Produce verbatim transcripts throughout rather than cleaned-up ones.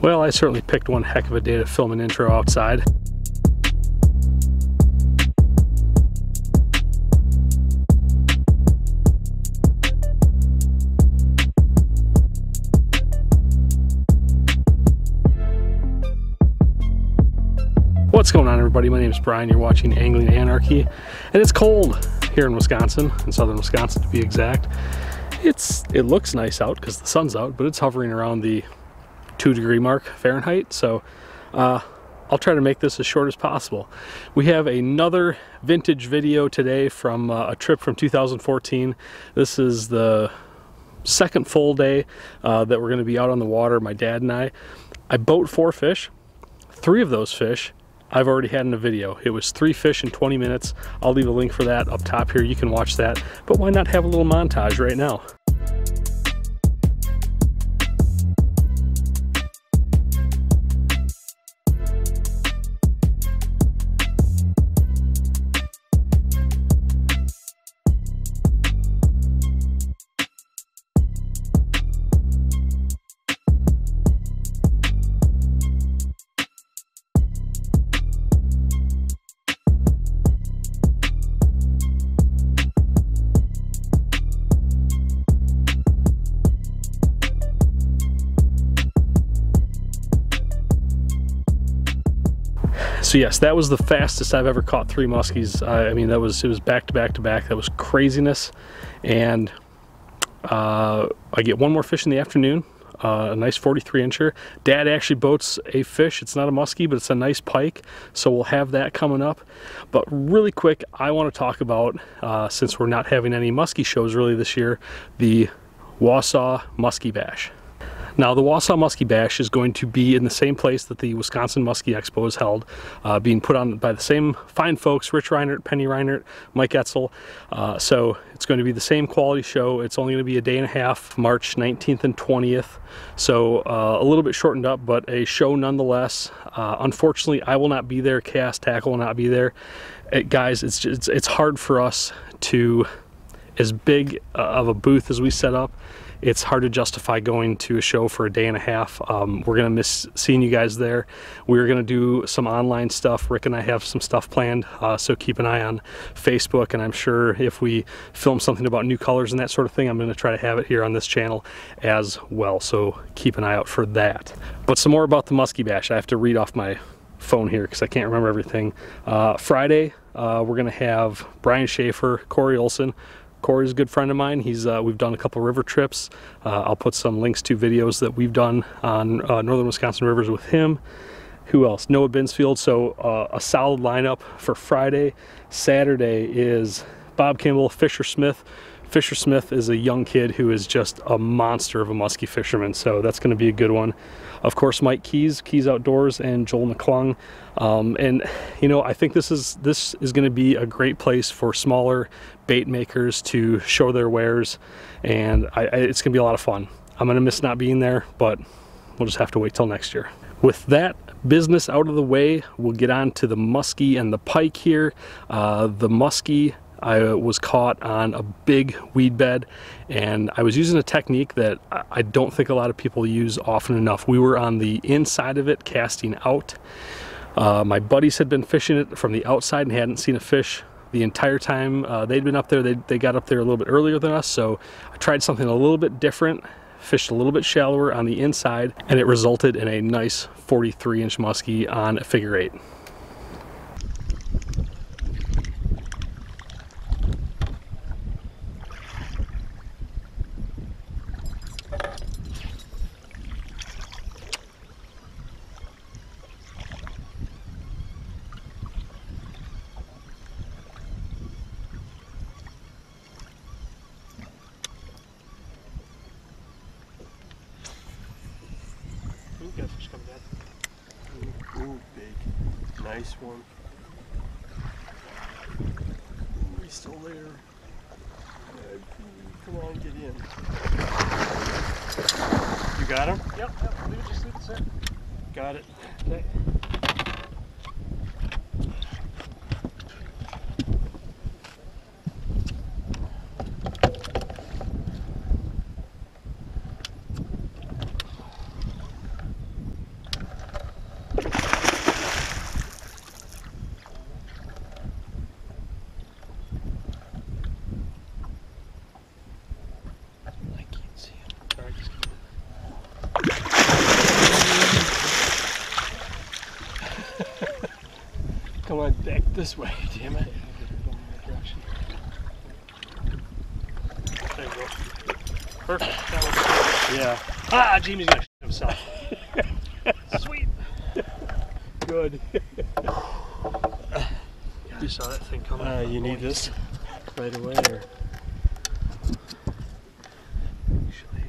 Well, I certainly picked one heck of a day to film an intro outside. What's going on, everybody? My name is Brian. You're watching Angling Anarchy, and it's cold here in Wisconsin, in southern Wisconsin to be exact. It's it looks nice out because the sun's out, but it's hovering around the two degree mark Fahrenheit, so uh, I'll try to make this as short as possible. We have another vintage video today from uh, a trip from two thousand fourteen. This is the second full day uh, that we're going to be out on the water, my dad and I. I boat four fish. Three of those fish I've already had in a video. It was three fish in twenty minutes. I'll leave a link for that up top here. You can watch that, but why not have a little montage right now? So yes, that was the fastest I've ever caught three muskies. I, I mean, that was, it was back to back to back. That was craziness. And uh, I get one more fish in the afternoon, uh, a nice forty-three incher. Dad actually boats a fish. It's not a muskie, but it's a nice pike. So we'll have that coming up. But really quick, I want to talk about, uh, since we're not having any muskie shows really this year, the Wausau Musky Bash. Now, the Wausau Musky Bash is going to be in the same place that the Wisconsin Musky Expo is held, uh, being put on by the same fine folks, Rich Reinert, Penny Reinert, Mike Etzel. Uh, so it's going to be the same quality show. It's only going to be a day and a half, March nineteenth and twentieth. So uh, a little bit shortened up, but a show nonetheless. Uh, unfortunately, I will not be there. Chaos Tackle will not be there. It, guys, it's, just, it's, it's hard for us to, as big of a booth as we set up, it's hard to justify going to a show for a day and a half. Um, we're gonna miss seeing you guys there. We're gonna do some online stuff. Rick and I have some stuff planned, uh, so keep an eye on Facebook, and I'm sure if we film something about new colors and that sort of thing, I'm gonna try to have it here on this channel as well, so keep an eye out for that. But some more about the Musky Bash. I have to read off my phone here because I can't remember everything. Uh, Friday, uh, we're gonna have Brian Schaefer, Corey Olson. Corey's a good friend of mine. He's uh, we've done a couple river trips. Uh, I'll put some links to videos that we've done on uh, northern Wisconsin rivers with him. Who else? Noah Binsfield. So uh, a solid lineup for Friday. Saturday is Bob Campbell, Fisher Smith. Fisher Smith is a young kid who is just a monster of a musky fisherman, so that's going to be a good one. Of course, Mike Keyes, Keyes Outdoors, and Joel McClung. Um, and you know, I think this is this is going to be a great place for smaller bait makers to show their wares, and I, I, it's going to be a lot of fun. I'm going to miss not being there, but we'll just have to wait till next year. With that business out of the way, we'll get on to the muskie and the pike here. Uh, the muskie. I was caught on a big weed bed, and I was using a technique that I don't think a lot of people use often enough. We were on the inside of it, casting out. Uh, my buddies had been fishing it from the outside and hadn't seen a fish the entire time uh, they'd been up there. They, they got up there a little bit earlier than us, so I tried something a little bit different, fished a little bit shallower on the inside, and it resulted in a nice forty-three inch muskie on a figure eight. Nice one. Ooh, he's still there. Yeah, come on, get in. You got him? Yep, yep. Leave it, just leave it set. Got it. Okay. this way, damn it. There you go. Perfect. That was good. Yeah. Ah, Jimmy's gonna shit himself. Sweet. Good. You saw that thing coming. Uh, you need this right away, or? Actually.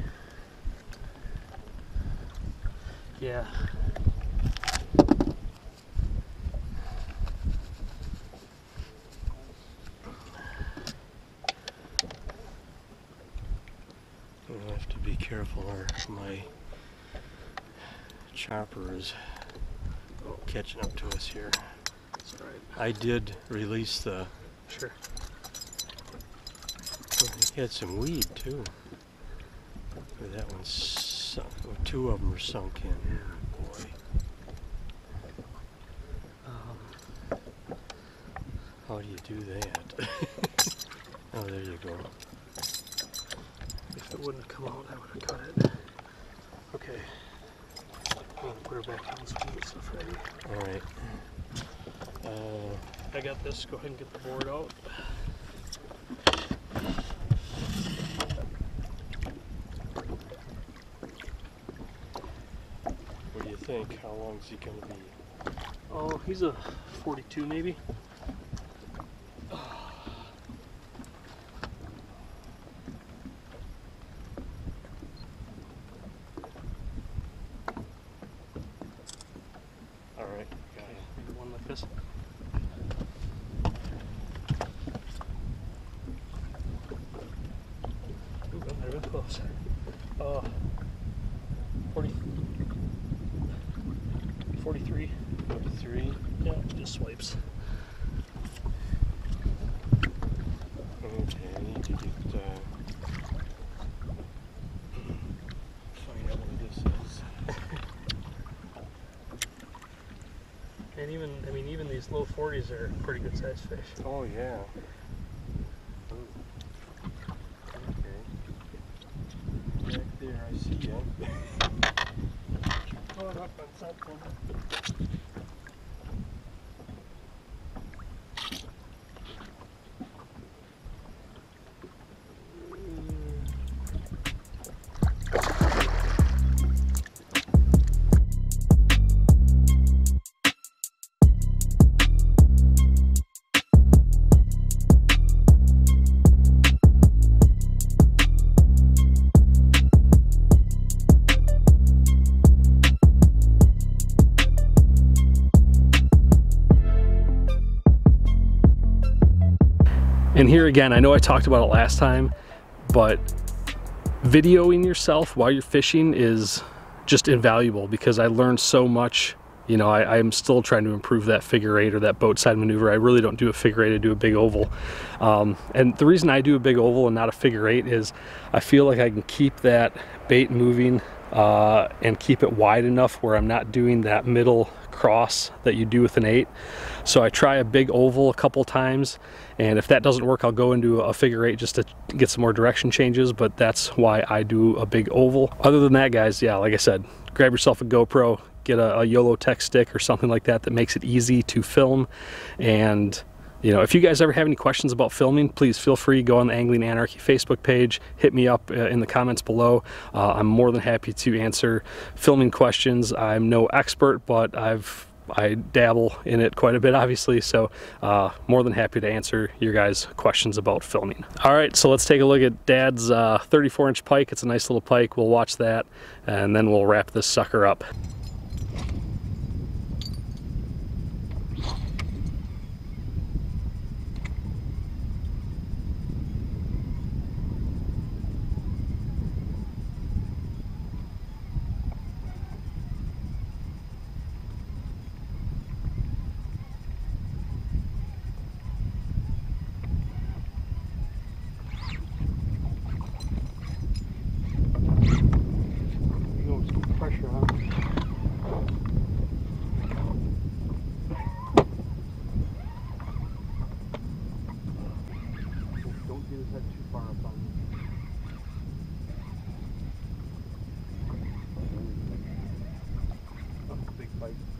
Yeah. I have to be careful, or my chopper is catching up to us here. That's all right. I did release the. Sure. He had some weed too. That one's sunk. Well, two of them are sunk in. Oh, boy. Um, how do you do that? Oh, there you go. If it wouldn't have come out, I would have cut it. Okay. I'm going to put her back on so we get stuff ready. Alright. Uh, I got this. Go ahead and get the board out. What do you think? How long is he going to be? Oh, he's a forty-two maybe. Low forties are a pretty good sized fish. Oh yeah. Ooh. Okay. Back there, I see you. Caught up on something. And here again, I know I talked about it last time, but videoing yourself while you're fishing is just invaluable because I learned so much. You know, I, I'm still trying to improve that figure eight or that boat side maneuver. I really don't do a figure eight, I do a big oval. Um, and the reason I do a big oval and not a figure eight is I feel like I can keep that bait moving uh, and keep it wide enough where I'm not doing that middle cross that you do with an eight. So I try a big oval a couple times, and if that doesn't work, I'll go into a figure eight just to get some more direction changes, but that's why I do a big oval. Other than that, guys, yeah, like I said, grab yourself a GoPro, get a, a YOLOtek stick or something like that that makes it easy to film. And you know, if you guys ever have any questions about filming, please feel free, go on the Angling Anarchy Facebook page, hit me up uh, in the comments below. Uh, I'm more than happy to answer filming questions. I'm no expert, but I've I dabble in it quite a bit, obviously, so uh, more than happy to answer your guys' questions about filming. All right, so let's take a look at Dad's thirty-four inch uh, pike. It's a nice little pike. We'll watch that, and then we'll wrap this sucker up.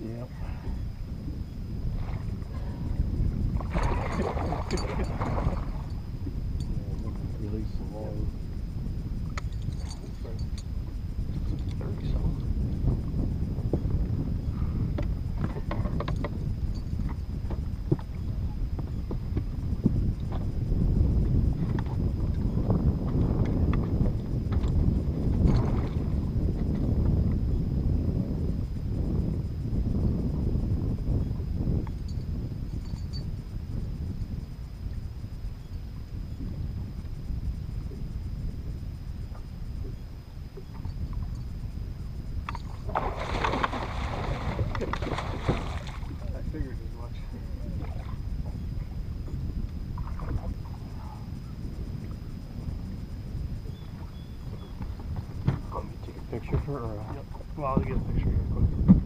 Yep. I'll get a picture real quick.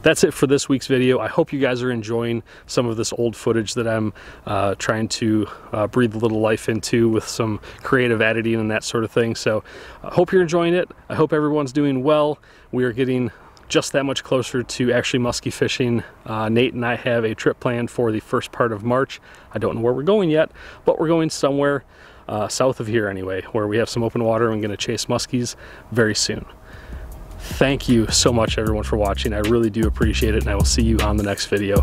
That's it for this week's video. I hope you guys are enjoying some of this old footage that I'm uh, trying to uh, breathe a little life into with some creative editing and that sort of thing. So I hope you're enjoying it. I hope everyone's doing well. We are getting just that much closer to actually musky fishing. Uh, Nate and I have a trip planned for the first part of March. I don't know where we're going yet, but we're going somewhere uh, south of here anyway, where we have some open water and we're gonna chase muskies very soon. Thank you so much, everyone, for watching. I really do appreciate it, and I will see you on the next video.